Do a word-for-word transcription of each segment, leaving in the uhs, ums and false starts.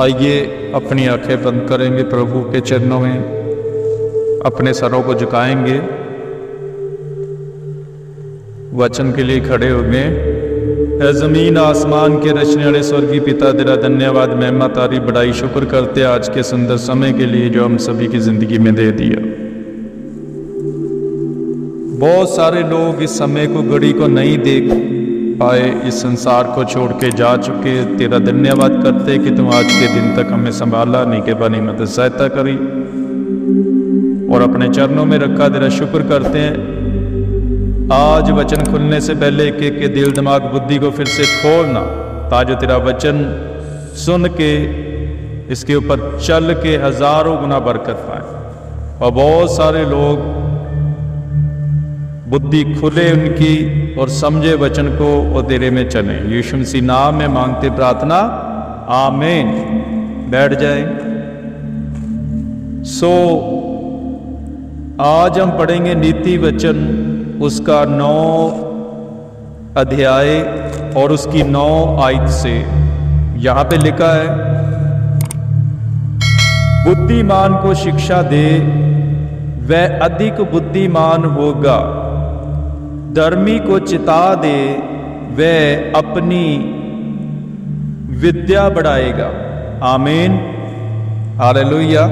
आइए अपनी आंखें बंद करेंगे, प्रभु के चरणों में अपने सरों को झुकाएंगे, वचन के लिए खड़े होंगे। जमीन आसमान के रचने वाले स्वर्गीय पिता, तेरा धन्यवाद, महिमा, तारी, बड़ाई, शुक्र करते आज के सुंदर समय के लिए जो हम सभी की जिंदगी में दे दिया। बहुत सारे लोग इस समय को, घड़ी को नहीं देख पाए, इस संसार को छोड़ के जा चुके। तेरा धन्यवाद करते कि तुम आज के दिन तक हमें संभाला, निगहबानी मदद सहायता करी और अपने चरणों में रखा। तेरा शुक्र करते हैं। आज वचन खुलने से पहले एक एक के दिल, दिमाग, बुद्धि को फिर से खोलना, ताकि तेरा वचन सुन के इसके ऊपर चल के हजारों गुना बरकत पाए। और बहुत सारे लोग बुद्धि खुले उनकी और समझे वचन को और देरे में चले। यीशु मसीह नाम में मांगते प्रार्थना, आमीन। बैठ जाए। सो आज हम पढ़ेंगे नीति वचन, उसका नौ अध्याय और उसकी नौ आयत से। यहाँ पे लिखा है, बुद्धिमान को शिक्षा दे, वह अधिक बुद्धिमान होगा। धर्मी को चिता दे, वह अपनी विद्या बढ़ाएगा। आमीन, हालेलुया।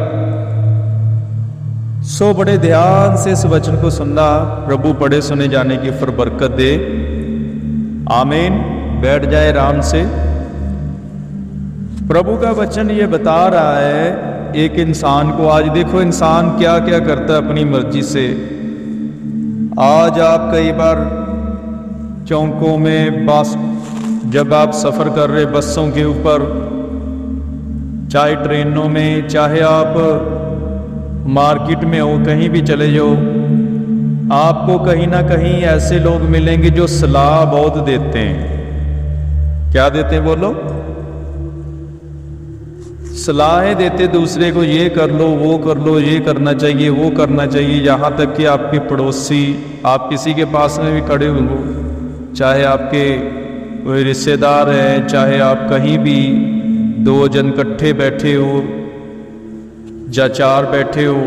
सो बड़े ध्यान से इस वचन को सुनना, प्रभु पढ़े सुने जाने की फिर बरकत दे। आमीन। बैठ जाए आराम से। प्रभु का वचन ये बता रहा है एक इंसान को। आज देखो इंसान क्या क्या करता है अपनी मर्जी से। आज आप कई बार चौकों में, बस जब आप सफ़र कर रहे बसों के ऊपर, चाहे ट्रेनों में, चाहे आप मार्केट में हो, कहीं भी चले जाओ, आपको कहीं ना कहीं ऐसे लोग मिलेंगे जो सलाह बहुत देते हैं। क्या देते हैं? बोलो। सलाहें देते दूसरे को, ये कर लो, वो कर लो, ये करना चाहिए, वो करना चाहिए। यहाँ तक कि आपके पड़ोसी, आप किसी के पास में भी खड़े होंगे, चाहे आपके कोई रिश्तेदार हैं, चाहे आप कहीं भी दो जन इकट्ठे बैठे हो या चार बैठे हो,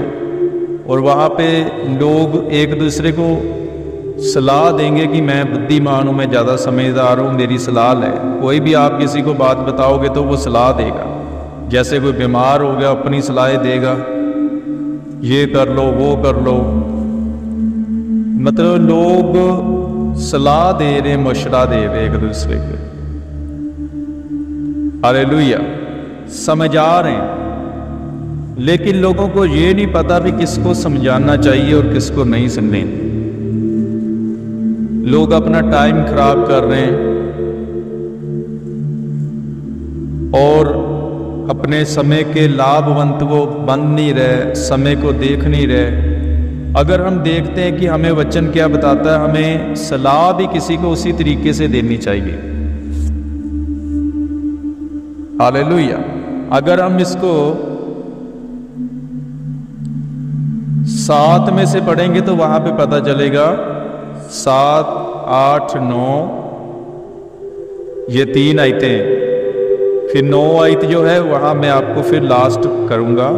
और वहाँ पे लोग एक दूसरे को सलाह देंगे कि मैं बुद्धिमान हूँ, मैं ज़्यादा समझदार हूँ, मेरी सलाह है। कोई भी आप किसी को बात बताओगे तो वो सलाह देगा। जैसे कोई बीमार हो गया, अपनी सलाह देगा, ये कर लो, वो कर लो। मतलब लोग सलाह दे रहे, मशवरा दे रहे एक दूसरे को। हालेलुया। समझा रहे हैं, लेकिन लोगों को ये नहीं पता भी किसको समझाना चाहिए और किसको नहीं सुनने। लोग अपना टाइम खराब कर रहे हैं और अपने समय के लाभवंत वो बन नहीं रहे, समय को देख नहीं रहे। अगर हम देखते हैं कि हमें वचन क्या बताता है, हमें सलाह भी किसी को उसी तरीके से देनी चाहिए। हालेलुया। अगर हम इसको सात में से पढ़ेंगे तो वहां पे पता चलेगा, सात, आठ, नौ, ये तीन आयतें। फिर नौ आयत जो है वहाँ मैं आपको फिर लास्ट करूँगा।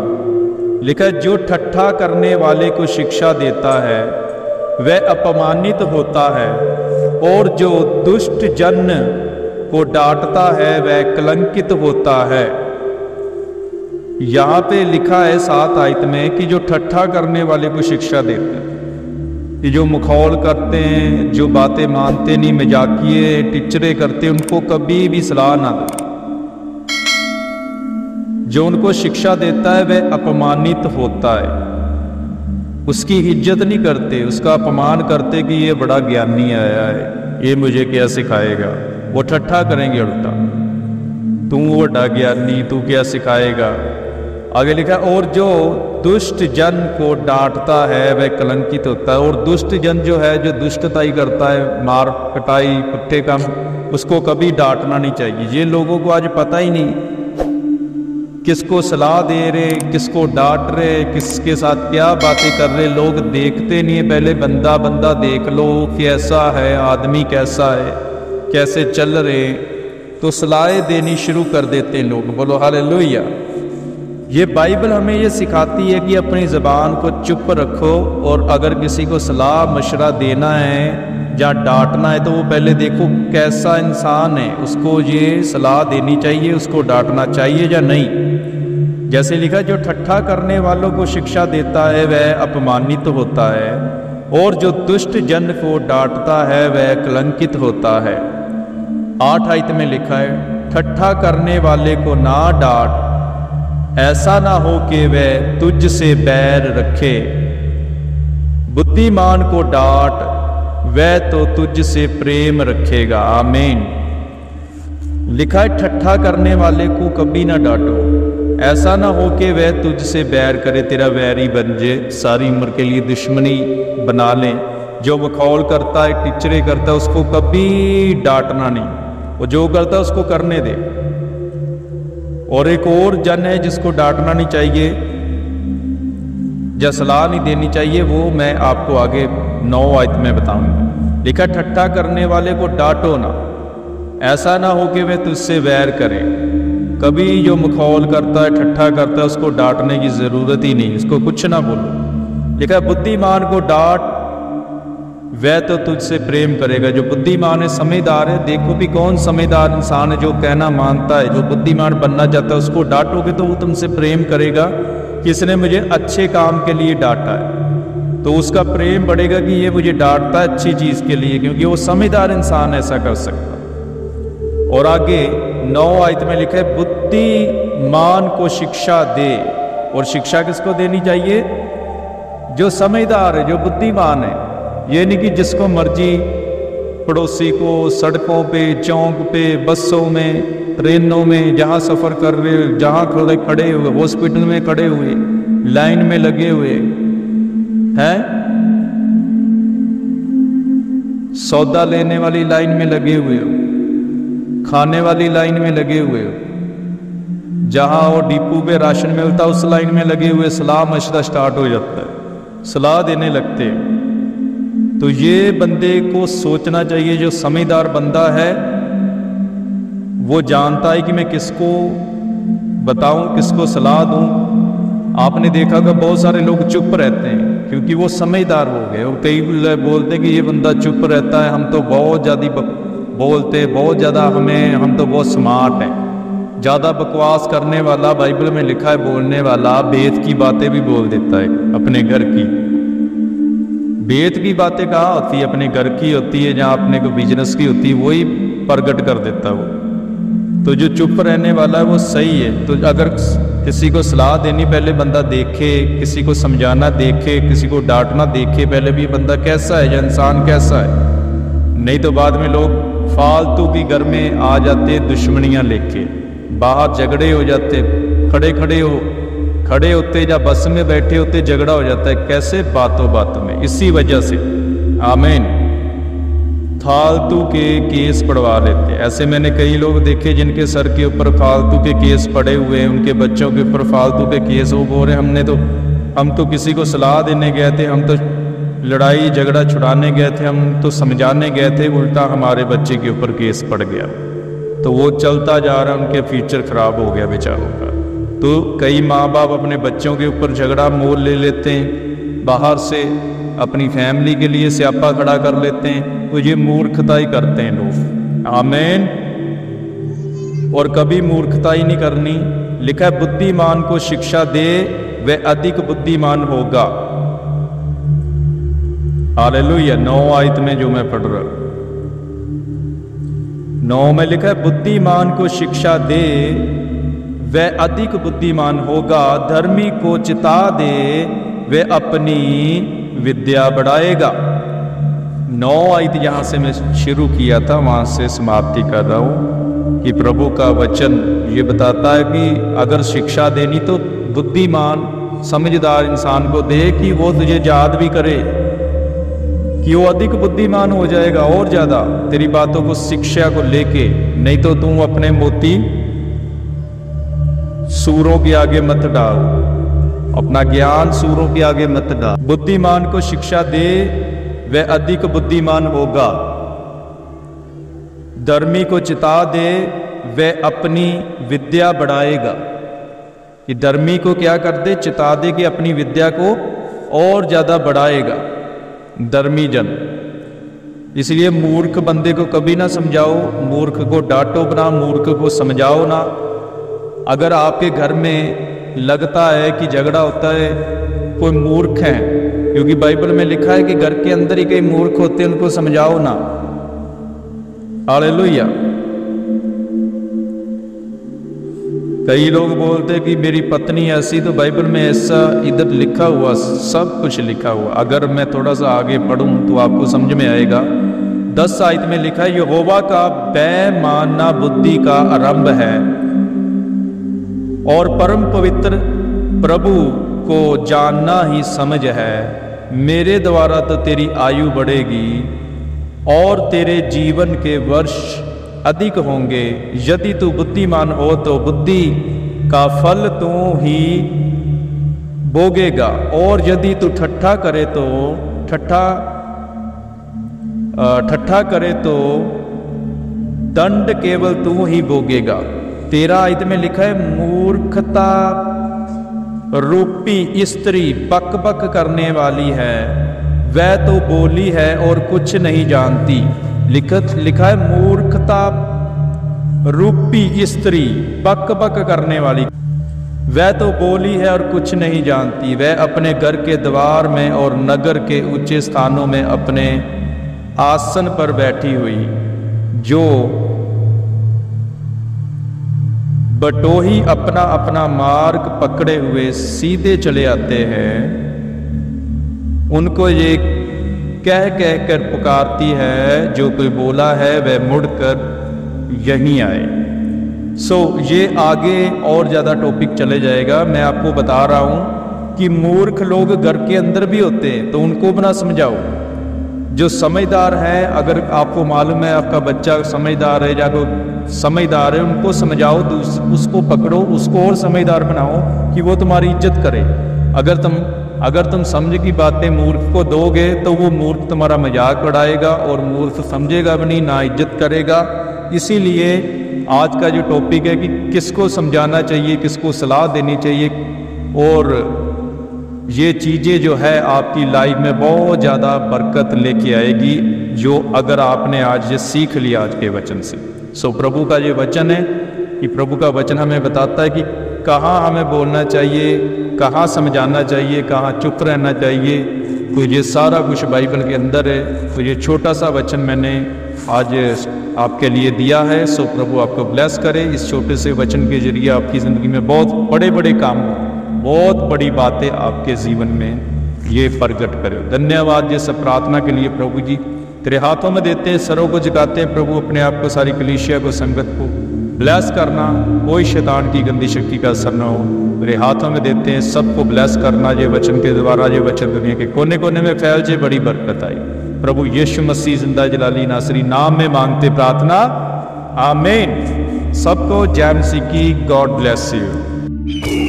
लिखा, जो ठट्ठा करने वाले को शिक्षा देता है वह अपमानित होता है, और जो दुष्ट जन को डांटता है वह कलंकित होता है। यहाँ पे लिखा है सात आयत में कि जो ठट्ठा करने वाले को शिक्षा देता है, कि जो मुखौल करते हैं, जो बातें मानते नहीं, मजाकिए टिचरे करते, उनको कभी भी सलाह ना दो। जो उनको शिक्षा देता है वह अपमानित होता है, उसकी इज्जत नहीं करते, उसका अपमान करते कि ये बड़ा ज्ञानी आया है, ये मुझे क्या सिखाएगा। वो ठट्ठा करेंगे उल्टा, तू बड़ा ज्ञानी, तू क्या सिखाएगा। आगे लिखा, और जो दुष्ट जन को डांटता है वह कलंकित होता है। और दुष्ट जन जो है, जो दुष्टताई करता है, मार कटाई, पुट्टे काम, उसको कभी डांटना नहीं चाहिए। ये लोगों को आज पता ही नहीं किसको सलाह दे रहे, किसको डांट रहे, किसके साथ क्या बातें कर रहे। लोग देखते नहीं है, पहले बंदा बंदा देख लो कैसा है, आदमी कैसा है, कैसे चल रहे, तो सलाह देनी शुरू कर देते हैं लोग। बोलो हालेलुया। ये बाइबल हमें ये सिखाती है कि अपनी ज़बान को चुप रखो, और अगर किसी को सलाह मशवरा देना है या डांटना है तो वो पहले देखो कैसा इंसान है, उसको ये सलाह देनी चाहिए, उसको डांटना चाहिए या नहीं। जैसे लिखा, जो ठट्ठा करने वालों को शिक्षा देता है वह अपमानित होता है, और जो दुष्ट जन को डांटता है वह कलंकित होता है। आठ आयत में लिखा है, ठट्ठा करने वाले को ना डांट, ऐसा ना हो कि वह तुझ से बैर रखे। बुद्धिमान को डांट, वह तो तुझ से प्रेम रखेगा। आमीन। लिखा है, ठट्ठा करने वाले को कभी ना डांटो, ऐसा ना हो कि वह तुझ से बैर करे, तेरा वैरी बन जाए, सारी उम्र के लिए दुश्मनी बना ले। जो मखौल करता है, टिचरे करता है, उसको कभी डांटना नहीं, वो जो करता है उसको करने दे। और एक और जन है जिसको डांटना नहीं चाहिए या सलाह नहीं देनी चाहिए, वो मैं आपको आगे नौ आयत में बताऊंगा। लिखा, ठट्ठा करने वाले को डांटो ना, ऐसा ना हो कि वे तुझसे वैर करे। कभी जो मखौल करता है, ठट्ठा करता है, उसको डांटने की जरूरत ही नहीं, उसको कुछ ना बोलो। लिखा, बुद्धिमान को डांट, वह तो तुझसे प्रेम करेगा। जो बुद्धिमान है, समझदार है, देखो भी कौन समझदार इंसान है, जो कहना मानता है, जो बुद्धिमान बनना चाहता है, उसको डांटोगे तो वो तुमसे प्रेम करेगा। किसने मुझे अच्छे काम के लिए डांटा है तो उसका प्रेम बढ़ेगा कि ये मुझे डांटता है अच्छी चीज़ के लिए, क्योंकि वो समझदार इंसान ऐसा कर सकता। और आगे नौ आयत में लिखा है, बुद्धिमान को शिक्षा दे। और शिक्षा किसको देनी चाहिए? जो समझदार है, जो बुद्धिमान है। ये नहीं कि जिसको मर्जी पड़ोसी को सड़कों पे, चौक पे, बसों में, ट्रेनों में, जहाँ सफ़र कर रहे हो, जहाँ खड़े खड़े हुए, हॉस्पिटल में खड़े हुए, लाइन में लगे हुए हैं, सौदा लेने वाली लाइन में लगे हुए हो, खाने वाली लाइन में लगे हुए हो, जहाँ वो डिपो पे राशन मिलता उस लाइन में लगे हुए, सलाह मशवरा स्टार्ट हो जाता है, सलाह देने लगते हैं। तो ये बंदे को सोचना चाहिए, जो समझदार बंदा है वो जानता है कि मैं किसको बताऊं, किसको सलाह दूं। आपने देखा कि बहुत सारे लोग चुप रहते हैं क्योंकि वो समझदार हो गए, और कई बोलते हैं कि ये बंदा चुप रहता है, हम तो बहुत ज़्यादा बोलते, बहुत ज़्यादा हमें, हम तो बहुत स्मार्ट हैं। ज़्यादा बकवास करने वाला, बाइबल में लिखा है, बोलने वाला भेद की बातें भी बोल देता है। अपने घर की बेत की बातें कहाँ होती है? अपने घर की होती है, जहाँ अपने को बिजनेस की होती है, वही प्रगट कर देता है वो। तो जो चुप रहने वाला है वो सही है। तो अगर किसी को सलाह देनी, पहले बंदा देखे, किसी को समझाना देखे, किसी को डांटना देखे, पहले भी बंदा कैसा है या इंसान कैसा है। नहीं तो बाद में लोग फालतू भी घर में आ जाते, दुश्मनियाँ लेके बाहर झगड़े हो जाते, खड़े खड़े हो खड़े होते या बस में बैठे होते झगड़ा हो जाता है, कैसे? बातों बातों में, इसी वजह से। आमीन। फालतू के केस पढ़वा लेते। ऐसे मैंने कई लोग देखे जिनके सर के ऊपर फालतू के केस पड़े हुए हैं, उनके बच्चों के ऊपर फालतू के केस। वो बोल रहे हमने तो हम तो किसी को सलाह देने गए थे, हम तो लड़ाई झगड़ा छुड़ाने गए थे, हम तो समझाने गए थे, उल्टा हमारे बच्चे के ऊपर केस पड़ गया। तो वो चलता जा रहा, उनके फ्यूचर खराब हो गया बेचारों का। तो कई माँ बाप अपने बच्चों के ऊपर झगड़ा मोल ले लेते हैं, बाहर से अपनी फैमिली के लिए स्यापा खड़ा कर लेते हैं। तो ये मूर्खता ही करते हैं लोग। आमीन। और कभी मूर्खता ही नहीं करनी। लिखा है, बुद्धिमान को शिक्षा दे, वह अधिक बुद्धिमान होगा। हालेलुया। नौ आयत में जो मैं पढ़ रहा हूँ, नौ में लिखा है, बुद्धिमान को शिक्षा दे, वह अधिक बुद्धिमान होगा। धर्मी को चिता दे, वह अपनी विद्या बढ़ाएगा। नौ आयत यहाँ से मैं शुरू किया था, वहाँ से समाप्ति कर रहा हूँ कि प्रभु का वचन ये बताता है कि अगर शिक्षा देनी तो बुद्धिमान समझदार इंसान को दे, कि वो तुझे याद भी करे, कि वो अधिक बुद्धिमान हो जाएगा और ज़्यादा तेरी बातों को, शिक्षा को लेके। नहीं तो तुम अपने मोती सूरों के आगे मत डाल, अपना ज्ञान सूरों के आगे मत डाल। बुद्धिमान को शिक्षा दे, वह अधिक बुद्धिमान होगा। धर्मी को चिता दे, वह अपनी विद्या बढ़ाएगा। ये धर्मी को क्या कर दे, चिता दे कि अपनी विद्या को और ज़्यादा बढ़ाएगा धर्मी जन। इसलिए मूर्ख बंदे को कभी ना समझाओ, मूर्ख को डांटो ना, मूर्ख को समझाओ ना। अगर आपके घर में लगता है कि झगड़ा होता है, कोई मूर्ख है, क्योंकि बाइबल में लिखा है कि घर के अंदर ही कई मूर्ख होते हैं, उनको समझाओ ना। हालेलुया। कई लोग बोलते हैं कि मेरी पत्नी ऐसी, तो बाइबल में ऐसा इधर लिखा हुआ, सब कुछ लिखा हुआ। अगर मैं थोड़ा सा आगे पढूं तो आपको समझ में आएगा। दस आयत में लिखा है, यहोवा का बेमाना बुद्धि का आरंभ है और परम पवित्र प्रभु को जानना ही समझ है। मेरे द्वारा तो तेरी आयु बढ़ेगी और तेरे जीवन के वर्ष अधिक होंगे। यदि तू बुद्धिमान हो तो बुद्धि का फल तू ही भोगेगा, और यदि तू ठट्ठा करे तो ठट्ठा ठट्ठा करे तो दंड केवल तू ही भोगेगा। तेरा आयत में लिखा है, मूर्खता रूपी स्त्री बक बक करने वाली है, वह तो बोली है और कुछ नहीं जानती। लिखत लिखा है, मूर्खता रूपी स्त्री बक बक करने वाली, वह तो बोली है और कुछ नहीं जानती। वह अपने घर के द्वार में और नगर के ऊंचे स्थानों में अपने आसन पर बैठी हुई, जो बटोही अपना अपना मार्ग पकड़े हुए सीधे चले आते हैं, उनको ये कह कह कर पुकारती है, जो कोई बोला है वह मुड़कर यहीं आए। सो so, ये आगे और ज़्यादा टॉपिक चले जाएगा। मैं आपको बता रहा हूँ कि मूर्ख लोग घर के अंदर भी होते हैं, तो उनको बना समझाओ। जो समझदार हैं, अगर आपको मालूम है आपका बच्चा समझदार है या कोई समझदार है, उनको समझाओ, उसको पकड़ो, उसको और समझदार बनाओ कि वो तुम्हारी इज्जत करे। अगर तुम अगर तुम समझ की बातें मूर्ख को दोगे तो वो मूर्ख तुम्हारा मजाक उड़ाएगा और मूर्ख समझेगा भी नहीं, ना इज्जत करेगा। इसीलिए आज का जो टॉपिक है कि किसको समझाना चाहिए, किसको सलाह देनी चाहिए, और ये चीज़ें जो है आपकी लाइफ में बहुत ज़्यादा बरकत लेके आएगी, जो अगर आपने आज ये सीख लिया आज के वचन से। सो प्रभु का ये वचन है कि प्रभु का वचन हमें बताता है कि कहाँ हमें बोलना चाहिए, कहाँ समझाना चाहिए, कहाँ चुप रहना चाहिए। तो ये सारा कुछ बाइबल के अंदर है। तो ये छोटा सा वचन मैंने आज आपके लिए दिया है। सो प्रभु आपको ब्लेस करे। इस छोटे से वचन के जरिए आपकी ज़िंदगी में बहुत बड़े बड़े काम, बहुत बड़ी बातें आपके जीवन में ये प्रकट करे। धन्यवाद ये सब प्रार्थना के लिए। प्रभु जी तेरे हाथों में देते हैं, सरों को जगाते हैं। प्रभु अपने आप को, सारी कलीसिया को, संगत को ब्लेस करना। कोई शैतान की गंदी शक्ति का असर ना हो। मेरे हाथों में देते हैं, सबको ब्लेस करना। ये वचन के द्वारा, ये वचन दुनिया के कोने कोने में फैल जाए, बड़ी बरकत आई। प्रभु यीशु मसीह जिंदा जलाली नासरी नाम में मांगते प्रार्थना, आमीन। सबको जय मसीह की। God bless you.